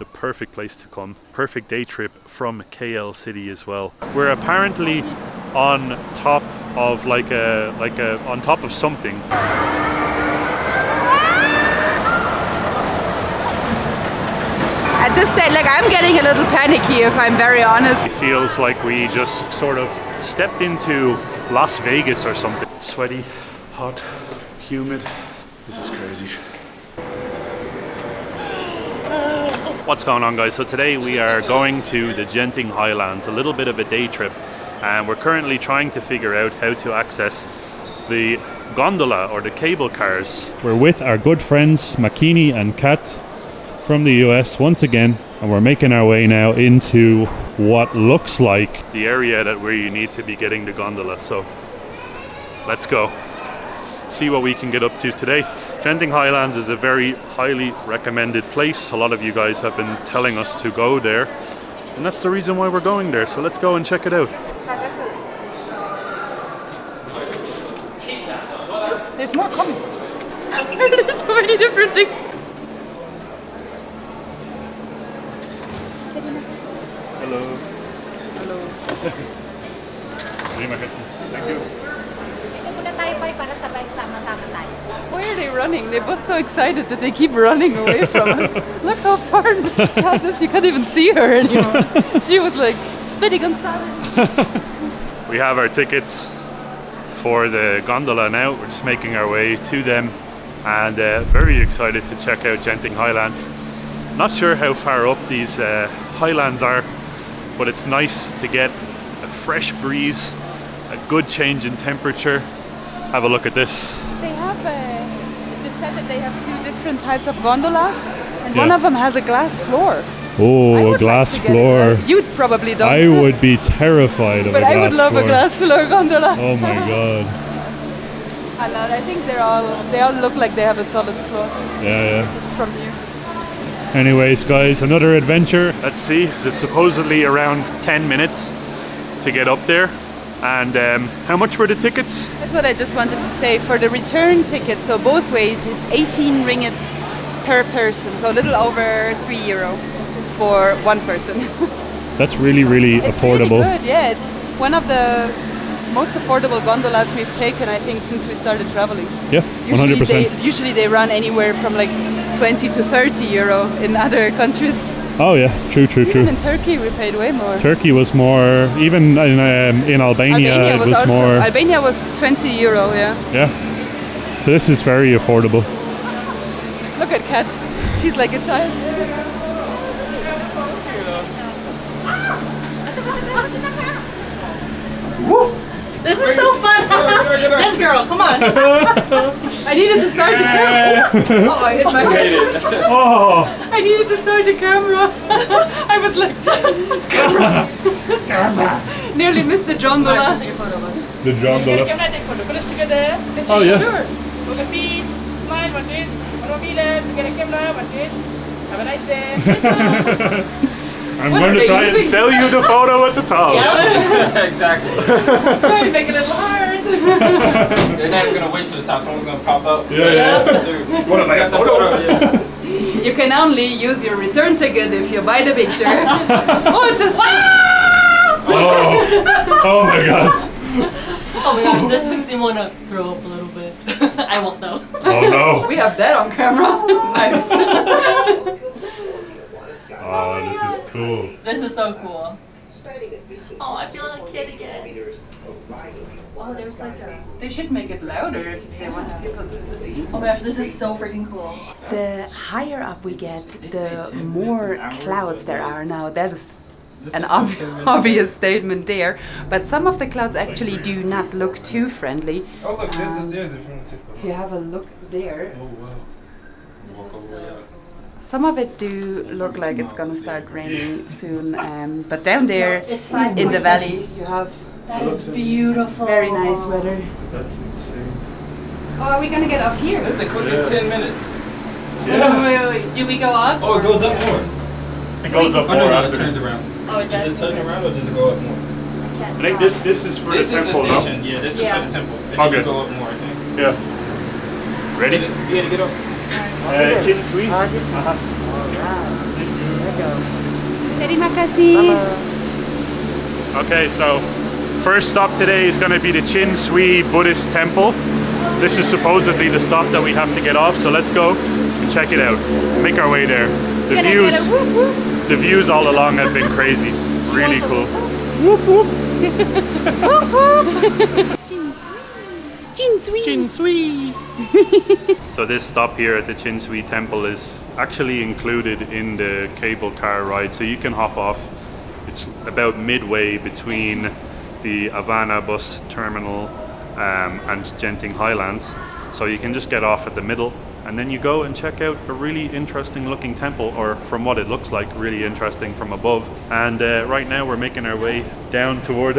the perfect place to come. Perfect day trip from KL City as well. We're apparently on top of on top of something. At this stage, like, I'm getting a little panicky, if I'm very honest. It feels like we just sort of stepped into Las Vegas or something. Sweaty, hot, humid. This is crazy. What's going on, guys? So today we are going to the Genting Highlands, a little bit of a day trip, and we're currently trying to figure out how to access the gondola or the cable cars. We're with our good friends Makini and Kat from the US once again, and we're making our way now into what looks like the area that where you need to be getting the gondola. So let's go see what we can get up to today. Genting Highlands is a very highly recommended place. A lot of you guys have been telling us to go there, and that's the reason why we're going there. So let's go and check it out. There's more coming. There's so many different things. Hello. Hello. Terima kasih. Thank you. Why are they running? They're both so excited that they keep running away from us. Look how far Kat is. You can't even see her anymore. She was like spitting on salad. We have our tickets for the gondola now. We're just making our way to them, and very excited to check out Genting Highlands. Not sure how far up these highlands are, but it's nice to get a fresh breeze, a good change in temperature. Have a look at this. They have they said that they have two different types of gondolas, and yeah, one of them has a glass floor. Oh, a glass floor. You probably don't. I would be terrified of a glass floor. But I would love a glass floor gondola. Oh my god. I love it. I think they all look like they have a solid floor. Yeah, yeah. From here. Anyways, guys, another adventure. Let's see. It's supposedly around 10 minutes to get up there. And how much were the tickets? That's what I just wanted to say. For the return ticket, so both ways, it's 18 ringgits per person. So a little over €3 for one person. That's really, really affordable. Really good, yeah. It's one of the most affordable gondolas we've taken, I think, since we started traveling. Yeah, 100%. Usually they run anywhere from like 20 to €30 in other countries. Oh yeah, true. Even in Turkey we paid way more. Turkey was more, even in Albania it was also more. Albania was €20, yeah. Yeah, so this is very affordable. Look at Kat, she's like a child. Woo! This is so fun! Yes girl, come on! I needed to start the camera! Oh, I hit my head! Oh. I needed to start the camera! I was like... Camera! Nearly missed the gondola! The gondola! Put us together! Oh yeah! Look at peace! Smile, one day! Look at the camera, one day! Have a nice day! I'm going to try and sell you the photo at the top. Yeah, exactly. Try to make it a little hard. They're not even going to wait to the top. Someone's going to pop up. Yeah, yeah. Dude, what about a photo? Yeah. You can only use your return ticket if you buy the picture. Oh, it's a... Oh. Oh my god. Oh my gosh, this makes me want to throw up a little bit. I won't though. Oh no. We have that on camera. Nice. Oh, this is cool. This is so cool. Oh, I feel like a kid again. Oh, there was like a... They should make it louder if they want people to see. Oh my gosh, this is so freaking cool. The higher up we get, the more clouds there are now. That is an obvious statement there. But some of the clouds actually do not look too friendly. Oh look, there's the stairs if you want to take a look. If you have a look there. Oh wow. Some of it do look like it's gonna start raining soon, but down there in the valley you have... That is beautiful! Very nice weather. That's insane. Oh, are we gonna get off here? That's the quickest 10 minutes. Yeah. Wait. Do we go up? Oh, it goes up more. It goes up more. Oh no, it turns around. Oh, it does. Does it turn around or does it go up more? I think this is for the temple, no? Yeah, this is for the temple. It can go up more, I think. Yeah. Ready? You gotta get up. Chin Swee. Terima kasih. Okay, so first stop today is going to be the Chin Swee Buddhist Temple. This is supposedly the stop that we have to get off, so let's go and check it out. Make our way there. The views all along have been crazy. Really cool. Whoop whoop. Chin Swee. Chin Swee. So this stop here at the Chin Swee Temple is actually included in the cable car ride, so you can hop off. It's about midway between the Havana bus terminal and Genting Highlands, so you can just get off at the middle and then you go and check out a really interesting looking temple, or from what it looks like, really interesting from above. And right now we're making our way down toward,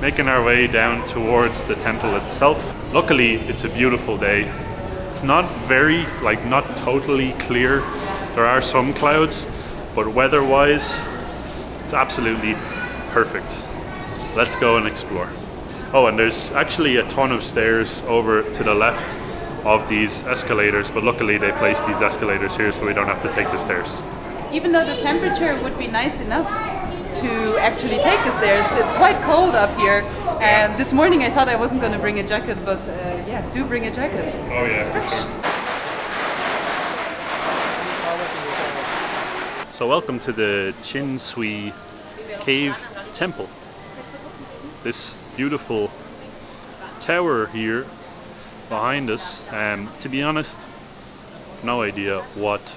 making our way down towards the temple itself. Luckily it's a beautiful day. It's not very, like, not totally clear. There are some clouds, but weather-wise it's absolutely perfect. Let's go and explore. Oh, and there's actually a ton of stairs over to the left of these escalators, but luckily they placed these escalators here so we don't have to take the stairs. Even though the temperature would be nice enough to actually take the stairs, it's quite cold up here. And this morning I thought I wasn't going to bring a jacket, but yeah, do bring a jacket. Oh, it's fresh. Sure. So welcome to the Chin Swee Cave Temple. This beautiful tower here behind us. To be honest, no idea what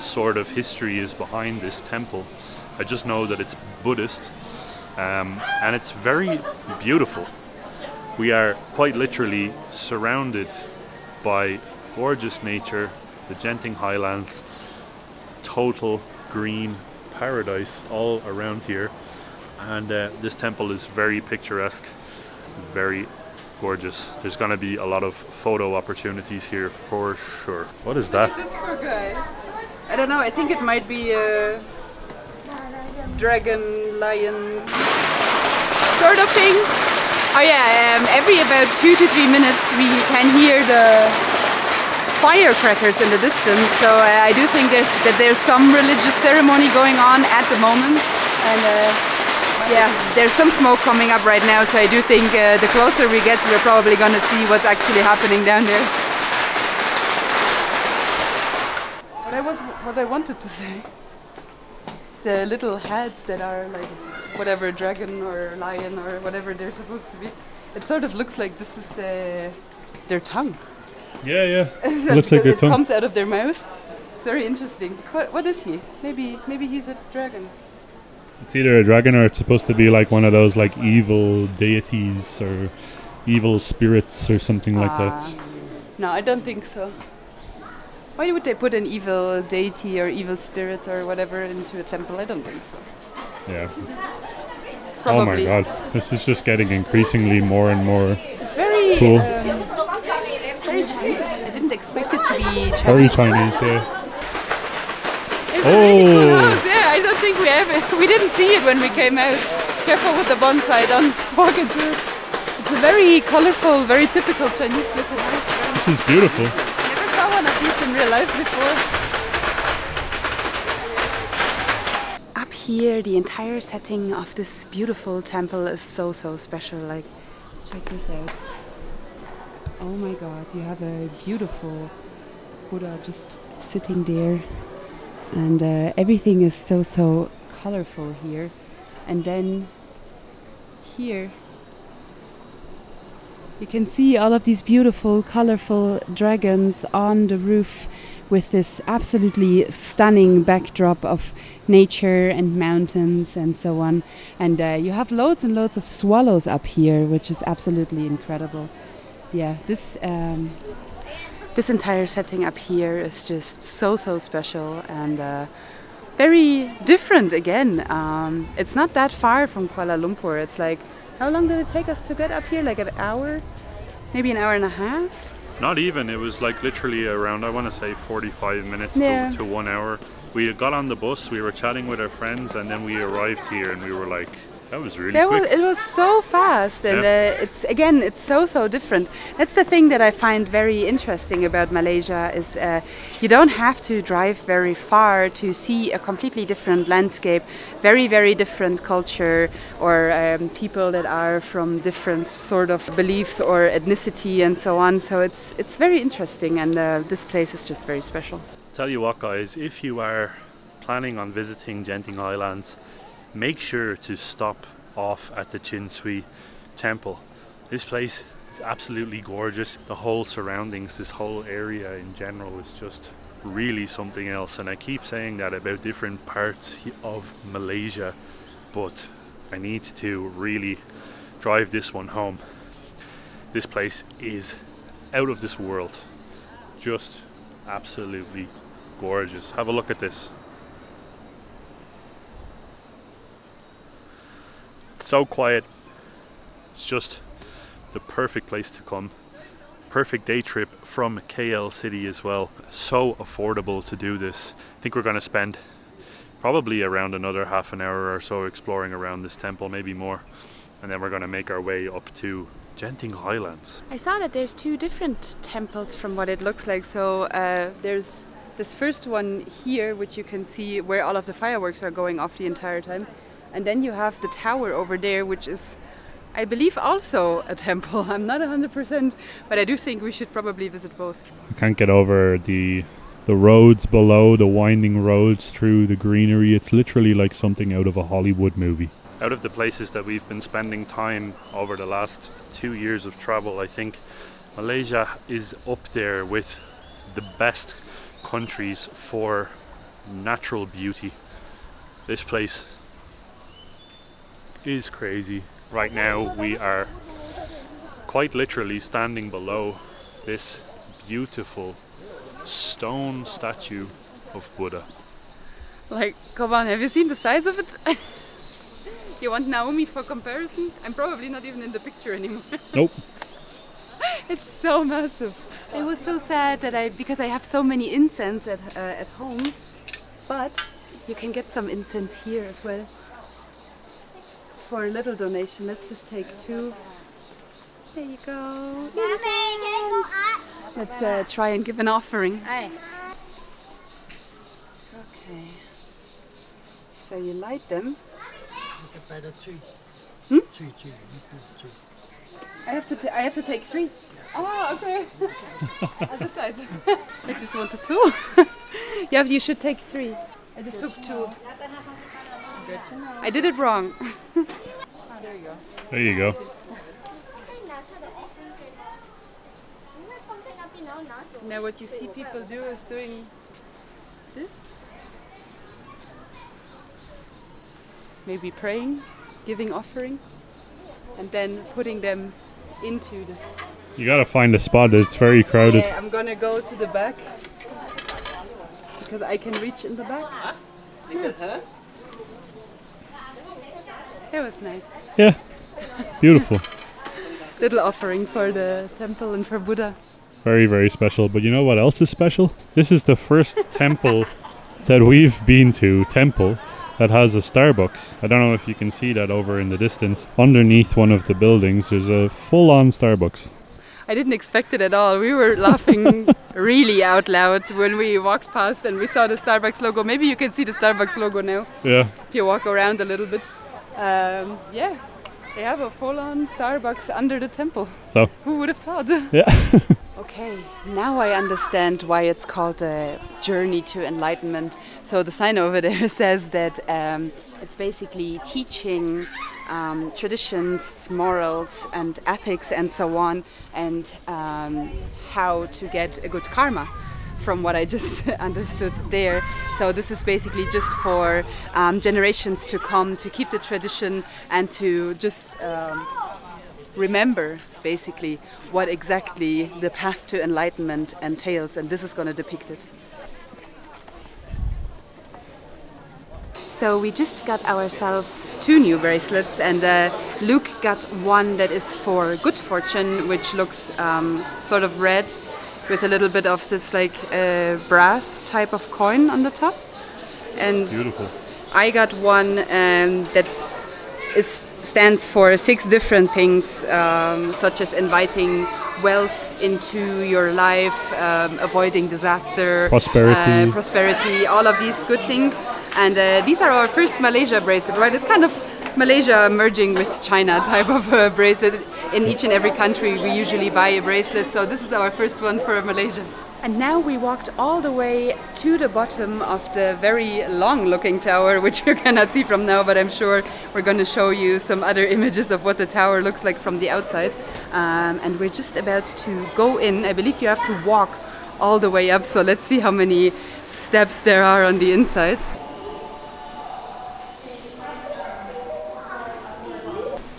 sort of history is behind this temple. I just know that it's Buddhist, and it's very beautiful. We are quite literally surrounded by gorgeous nature, the Genting Highlands, total green paradise all around here. And this temple is very picturesque, very gorgeous. There's going to be a lot of photo opportunities here for sure. What is that? This poor guy. I don't know, I think it might be a dragon, lion sort of thing. Oh yeah, every about 2 to 3 minutes we can hear the firecrackers in the distance. So I do think that there's some religious ceremony going on at the moment. And yeah, there's some smoke coming up right now, so I do think the closer we get, we're probably going to see what's actually happening down there. What I wanted to say, the little heads that are like whatever dragon or lion or whatever they're supposed to be, it sort of looks like this is their tongue. Yeah, yeah. So it looks like their tongue. It comes out of their mouth. It's very interesting. What is he? Maybe he's a dragon. It's either a dragon or it's supposed to be like one of those like evil deities or evil spirits or something like that. No, I don't think so. Why would they put an evil deity or evil spirit or whatever into a temple? I don't think so. Yeah. Oh my god. This is just getting increasingly more and more It's very cool. Very Chinese. I didn't expect it to be Chinese. Very Chinese, yeah. It's a really cool house, yeah. I don't think we didn't see it when we came out. Careful with the bonsai, don't walk into it. It's a very colourful, very typical Chinese little house. This is beautiful. I never saw one of these in real life before. Up here, the entire setting of this beautiful temple is so, so special. Like, check this out. Oh my god, you have a beautiful Buddha just sitting there. And everything is so, so colorful here. And then here you can see all of these beautiful, colorful dragons on the roof with this absolutely stunning backdrop of nature and mountains and so on. And you have loads and loads of swallows up here, which is absolutely incredible. Yeah, This entire setting up here is just so, so special and very different again. It's not that far from Kuala Lumpur. It's like, how long did it take us to get up here? Like an hour? Maybe an hour and a half? Not even. It was like literally around, I want to say 45 minutes yeah. to 1 hour. We got on the bus, we were chatting with our friends, and then we arrived here and we were like, That was really quick. It was so fast, and it's so different. That's the thing that I find very interesting about Malaysia is you don't have to drive very far to see a completely different landscape, very different culture, or people that are from different sort of beliefs or ethnicity and so on. So it's very interesting, and this place is just very special. Tell you what, guys, if you are planning on visiting Genting Highlands, make sure to stop off at the Chin Swee Temple. This place is absolutely gorgeous. The whole surroundings, this whole area in general, is just really something else. And I keep saying that about different parts of Malaysia, but I need to really drive this one home. This place is out of this world. Just absolutely gorgeous. Have a look at this. So quiet. It's just the perfect place to come. Perfect day trip from KL City as well. So affordable to do this. I think we're going to spend probably around another half an hour or so exploring around this temple, maybe more, and then we're going to make our way up to Genting Highlands. I saw that there's two different temples from what it looks like. So there's this first one here, which you can see where all of the fireworks are going off the entire time. And then you have the tower over there, which is, I believe, also a temple. I'm not 100%, but I do think we should probably visit both. I can't get over the roads below, the winding roads through the greenery. It's literally like something out of a Hollywood movie. Out of the places that we've been spending time over the last 2 years of travel, I think Malaysia is up there with the best countries for natural beauty. This place is crazy. Right now we are quite literally standing below this beautiful stone statue of Buddha. Like, come on, have you seen the size of it? You want Naomi for comparison? I'm probably not even in the picture anymore. Nope. It's so massive. I was so sad that because I have so many incense at home, but you can get some incense here as well. For a little donation, let's just take two. There you go. Let's try and give an offering. Aye. Okay. So you light them. Hmm? Three. I have to take three. Oh, okay. Other side. I just wanted two. Yeah, you should take three. I just took two. I did it wrong. Oh, there you go. There you go. Now what you see people do is doing this. Maybe praying, giving offering, and then putting them into this. You gotta find a spot that's very crowded. Yeah, I'm gonna go to the back because I can reach in the back. Yeah. It was nice. Yeah, beautiful. Little offering for the temple and for Buddha. Very special. But you know what else is special? This is the first temple that we've been to, that has a Starbucks. I don't know if you can see that over in the distance. Underneath one of the buildings, there's a full-on Starbucks. I didn't expect it at all. We were laughing really out loud when we walked past and we saw the Starbucks logo. Maybe you can see the Starbucks logo now. Yeah. If you walk around a little bit. Yeah, they have a full-on Starbucks under the temple. So who would have thought? Yeah. Okay, now I understand why it's called a journey to enlightenment. So the sign over there says that it's basically teaching traditions, morals, and ethics, and so on, and how to get a good karma. From what I just understood there. So this is basically just for generations to come, to keep the tradition and to just remember basically what exactly the path to enlightenment entails, and this is going to depict it. So we just got ourselves two new bracelets, and Luke got one that is for good fortune, which looks sort of red, with a little bit of this like brass type of coin on the top. And beautiful. I got one that It stands for 6 different things, such as inviting wealth into your life, avoiding disaster, prosperity, all of these good things. And these are our first Malaysia bracelet, right? It's kind of Malaysia merging with China type of bracelet. In each and every country we usually buy a bracelet, so this is our first one for Malaysia. And now we walked all the way to the bottom of the very long looking tower, which you cannot see from now, but I'm sure we're going to show you some other images of what the tower looks like from the outside. And we're just about to go in. I believe you have to walk all the way up, so let's see how many steps there are on the inside.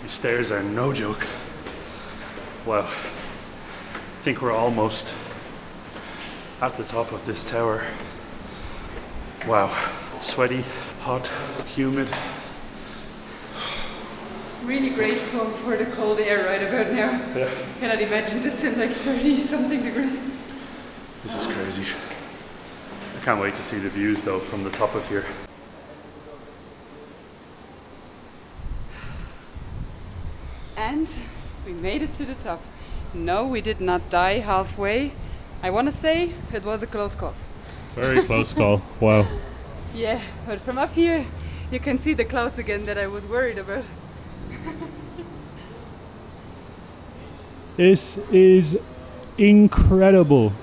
The stairs are no joke. Wow. I think we're almost at the top of this tower. Wow. Sweaty, hot, humid. Really grateful for the cold air right about now. Yeah. Cannot imagine this in like 30-something degrees. This is crazy. I can't wait to see the views though from the top of here. And we made it to the top. No, we did not die halfway. I want to say it was a close call. Very close call, wow. Yeah, but from up here you can see the clouds again that I was worried about. This is incredible.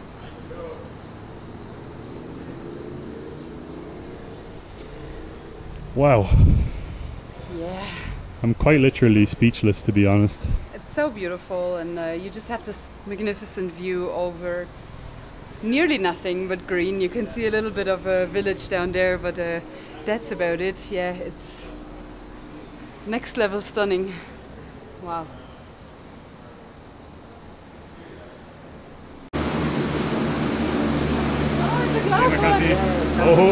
Wow. Yeah. I'm quite literally speechless, to be honest. It's so beautiful, and you just have this magnificent view over nearly nothing but green. You can see a little bit of a village down there, but that's about it. Yeah, it's next level stunning. Wow. Oh, it's a glass one. Oh. It's a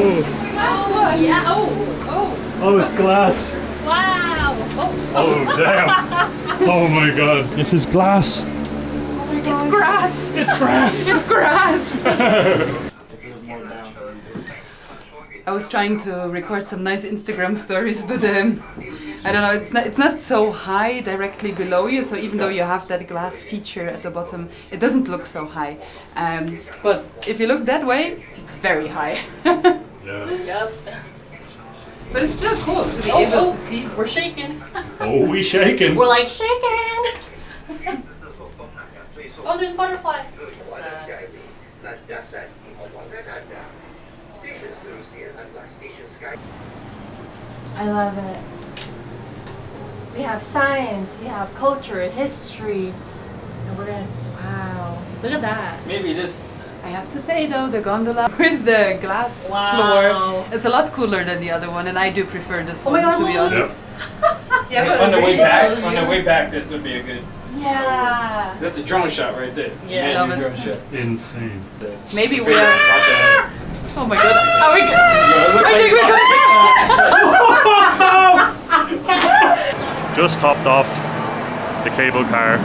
glass one. Yeah. Oh. Oh. Oh, it's glass. Wow. Oh. Oh, damn. Oh my God. This is glass. It's grass! It's grass! It's grass! I was trying to record some nice Instagram stories, but I don't know, it's not so high directly below you, so even though you have that glass feature at the bottom, it doesn't look so high. But if you look that way, very high. Yeah. Yep. But it's still cool to be able to see. We're shaking. Oh, we shaking. We're like shaking! Oh, there's butterfly. I love it. We have science, we have culture, history, and we're gonna, wow, look at that. Maybe this. I have to say though, the gondola with the glass floor is a lot cooler than the other one, and I do prefer this one, to be honest. Yeah. Yeah, but on the way back, this would be a good. Yeah. That's a drone shot right there. Yeah. Love it. Drone shot. Insane. Maybe we're. Oh my God. Are we? I think we're going. Just topped off the cable car,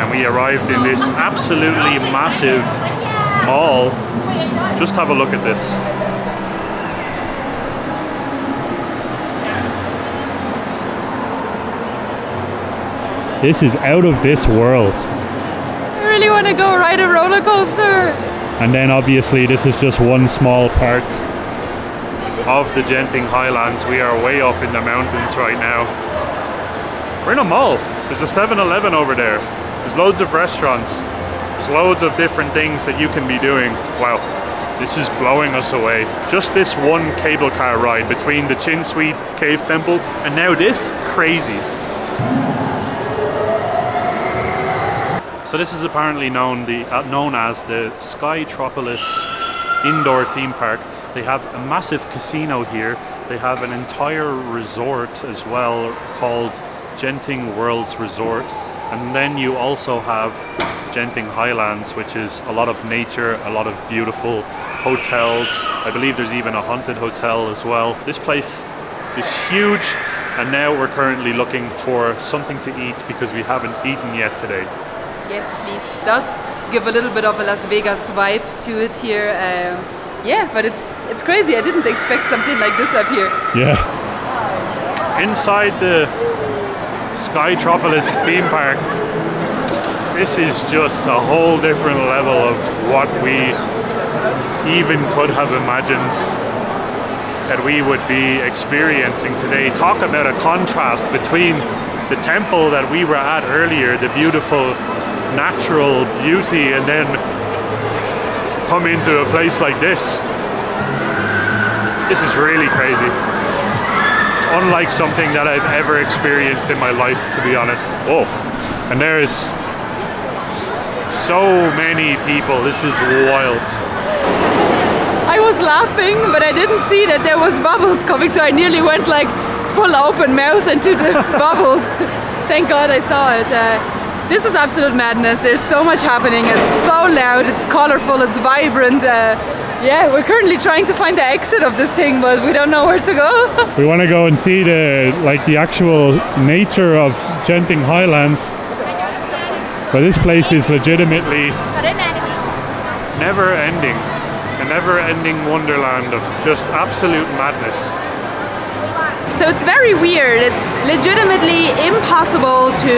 and we arrived in this absolutely massive mall. Just have a look at this. This is out of this world. I really want to go ride a roller coaster. And then obviously this is just one small part of the Genting Highlands. We are way up in the mountains right now. We're in a mall. There's a 7-Eleven over there. There's loads of restaurants. There's loads of different things that you can be doing. Wow, this is blowing us away. Just this one cable car ride between the Chin Swee Cave Temples and now this, crazy. So this is apparently known as the Skytropolis indoor theme park. They have a massive casino here. They have an entire resort as well called Genting World's Resort. And then you also have Genting Highlands, which is a lot of nature, a lot of beautiful hotels. I believe there's even a haunted hotel as well. This place is huge. And now we're currently looking for something to eat because we haven't eaten yet today. Yes, please. It does give a little bit of a Las Vegas vibe to it here. Yeah, but it's crazy. I didn't expect something like this up here. Yeah. inside the Skytropolis theme park. This is just a whole different level of what we even could have imagined that we would be experiencing today. Talk about a contrast between the temple that we were at earlier, the beautiful natural beauty, and then come into a place like this. This is really crazy. It's unlike something that I've ever experienced in my life, to be honest. Oh, and there's so many people. This is wild. I was laughing, but I didn't see that there was bubbles coming, so I nearly went like full open mouth into the bubbles. Thank God I saw it. This is absolute madness. There's so much happening. It's so loud, it's colorful, it's vibrant. Yeah, we're currently trying to find the exit of this thing, but we don't know where to go. We want to go and see the actual nature of Genting Highlands. But this place is legitimately never ending. A never ending wonderland of just absolute madness. So it's very weird. It's legitimately impossible to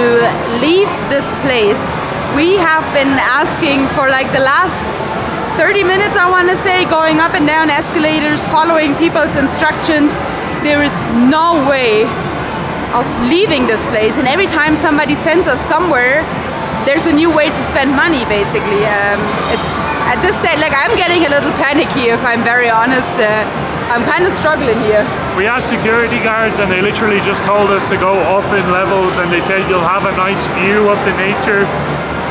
leave this place. We have been asking for like the last 30 minutes, I want to say, going up and down escalators, following people's instructions. There is no way of leaving this place. And every time somebody sends us somewhere, there's a new way to spend money, basically. It's at this stage, like, I'm getting a little panicky, if I'm very honest. I'm kind of struggling here. We asked security guards and they literally just told us to go up in levels, and they said you'll have a nice view of the nature.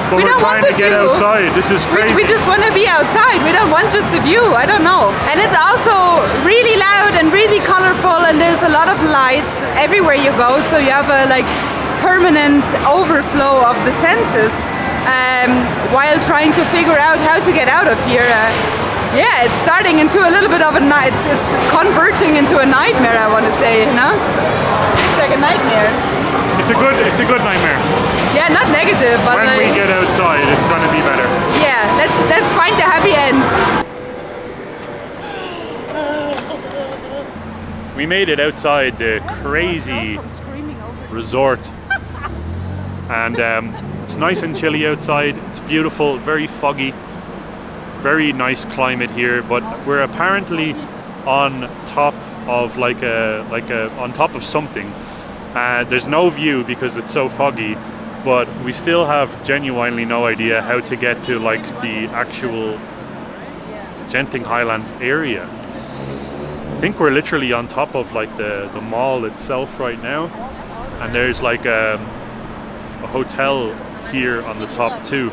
But we're trying to get outside. This is crazy. We just want to be outside. We don't want just a view. I don't know. And it's also really loud and really colorful, and there's a lot of lights everywhere you go, so you have a like permanent overflow of the senses while trying to figure out how to get out of here. Yeah, it's starting into a little bit of a night. It's converting into a nightmare, I want to say, you know? It's like a nightmare. It's a good nightmare. Yeah, not negative, but when we get outside, it's going to be better. Yeah, let's find the happy end. We made it outside the crazy resort, and it's nice and chilly outside. It's beautiful, very foggy. Very nice climate here, but we're apparently on top of on top of something. There's no view because it's so foggy, but we still have genuinely no idea how to get to like the actual Genting Highlands area. I think we're literally on top of like the mall itself right now, and there's like a hotel here on the top too.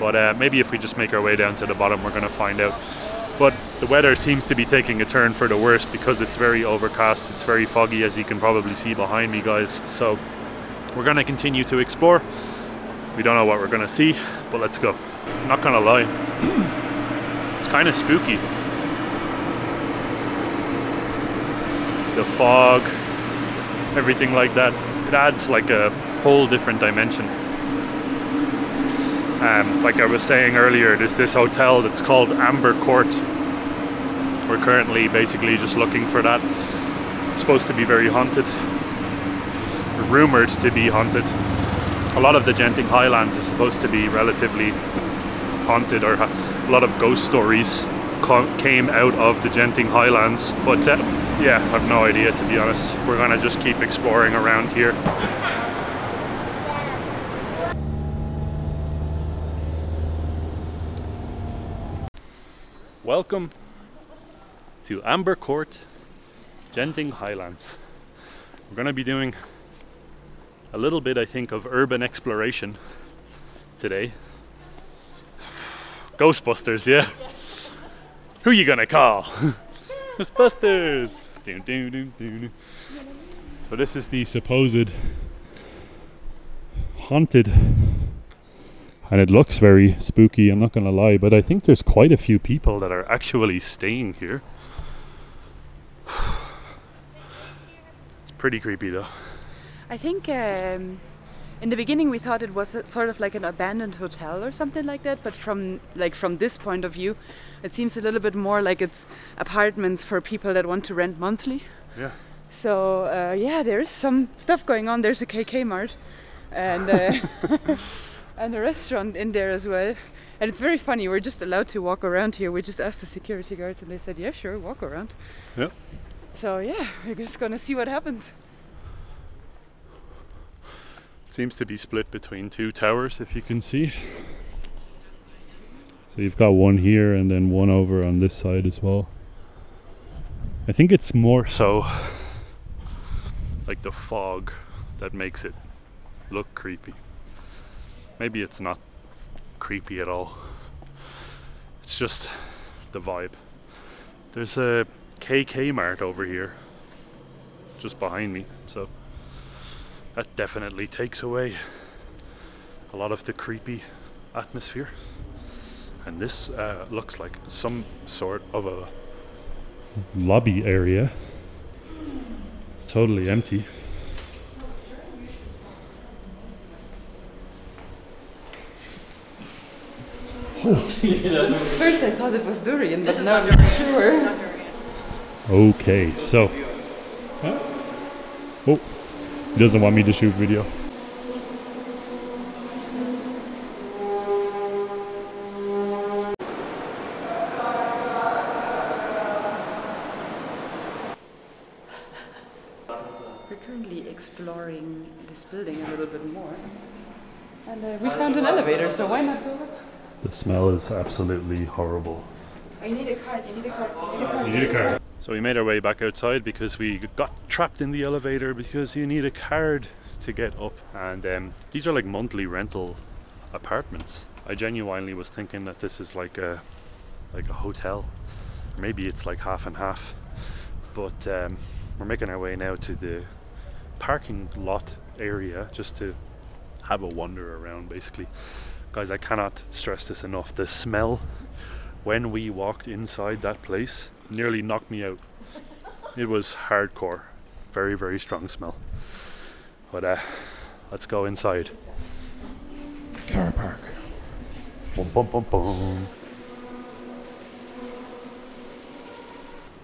But maybe if we just make our way down to the bottom, we're going to find out. But the weather seems to be taking a turn for the worst because it's very overcast. It's very foggy, as you can probably see behind me, guys. So we're going to continue to explore. We don't know what we're going to see, but let's go. I'm not going to lie. It's kind of spooky. The fog, everything like that. It adds like a whole different dimension. Like I was saying earlier, there's this hotel that's called Amber Court. We're currently basically just looking for that. It's supposed to be very haunted. Rumored to be haunted. A lot of the Genting Highlands is supposed to be relatively haunted, or a lot of ghost stories came out of the Genting Highlands. But yeah, I've no idea, to be honest. We're gonna just keep exploring around here. Welcome to Amber Court, Genting Highlands. We're going to be doing a little bit, I think, of urban exploration today. Ghostbusters, yeah. Who you going to call? Ghostbusters! So this is the supposed haunted, and it looks very spooky, I'm not gonna lie, but I think there's quite a few people that are actually staying here. It's pretty creepy though. I think in the beginning we thought it was sort of like an abandoned hotel or something like that, but from this point of view it seems a little bit more like it's apartments for people that want to rent monthly. Yeah. So yeah, there is some stuff going on. There's a KK Mart and and a restaurant in there as well. And it's very funny, we're just allowed to walk around here. We just asked the security guards and they said, yeah, sure, walk around. Yep. So yeah, we're just gonna see what happens. Seems to be split between two towers, if you can see. So you've got one here and then one over on this side as well. I think it's more so like the fog that makes it look creepy. Maybe it's not creepy at all. It's just the vibe. There's a KK Mart over here, just behind me, so that definitely takes away a lot of the creepy atmosphere. And this looks like some sort of a lobby area. It's totally empty. Oh. First I thought it was durian, but now I'm not sure. Okay, so... Huh? Oh, he doesn't want me to shoot video. Exploring this building a little bit more, and we found an elevator, so why not go up? The smell is absolutely horrible. I need a card, you need a card, you need a card. You need a card. So we made our way back outside because we got trapped in the elevator because you need a card to get up. And these are like monthly rental apartments. I genuinely was thinking that this is like a hotel. Maybe it's like half and half, but we're making our way now to the parking lot area just to have a wander around. Basically, guys, I cannot stress this enough, the smell when we walked inside that place nearly knocked me out. It was hardcore, very, very strong smell. But let's go inside. Car park. Bum, bum, bum, bum.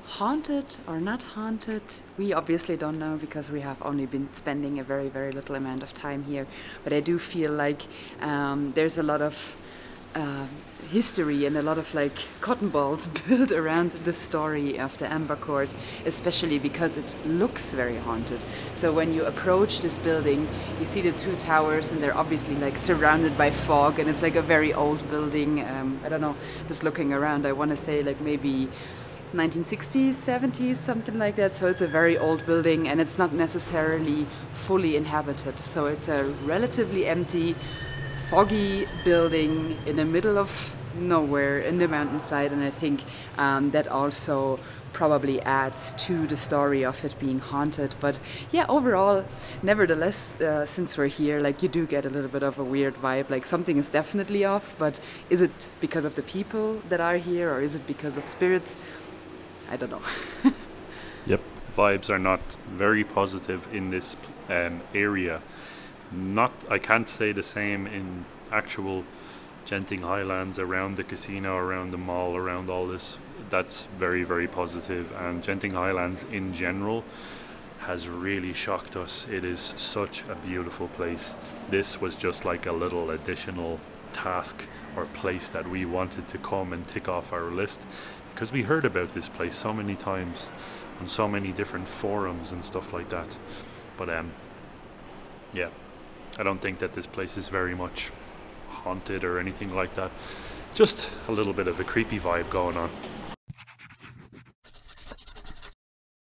Haunted or not haunted, we obviously don't know because we have only been spending a very, very little amount of time here. But I do feel like there's a lot of history and a lot of like cotton balls built around the story of the Amber Court, especially because it looks very haunted. So when you approach this building, you see the two towers and they're obviously like surrounded by fog, and it's like a very old building. I don't know, just looking around, I want to say like maybe 1960s, 70s, something like that. So it's a very old building and it's not necessarily fully inhabited. So it's a relatively empty, foggy building in the middle of nowhere in the mountainside. And I think that also probably adds to the story of it being haunted. But yeah, overall, nevertheless, since we're here, like you do get a little bit of a weird vibe, like something is definitely off. But is it because of the people that are here, or is it because of spirits? I don't know. Yep, vibes are not very positive in this area. I can't say the same in actual Genting Highlands, around the casino, around the mall, around all this. That's very, very positive. And Genting Highlands in general has really shocked us. It is such a beautiful place. This was just like a little additional task or place that we wanted to come and tick off our list, because we heard about this place so many times on so many different forums and stuff like that. But yeah, I don't think that this place is very much haunted or anything like that. Just a little bit of a creepy vibe going on.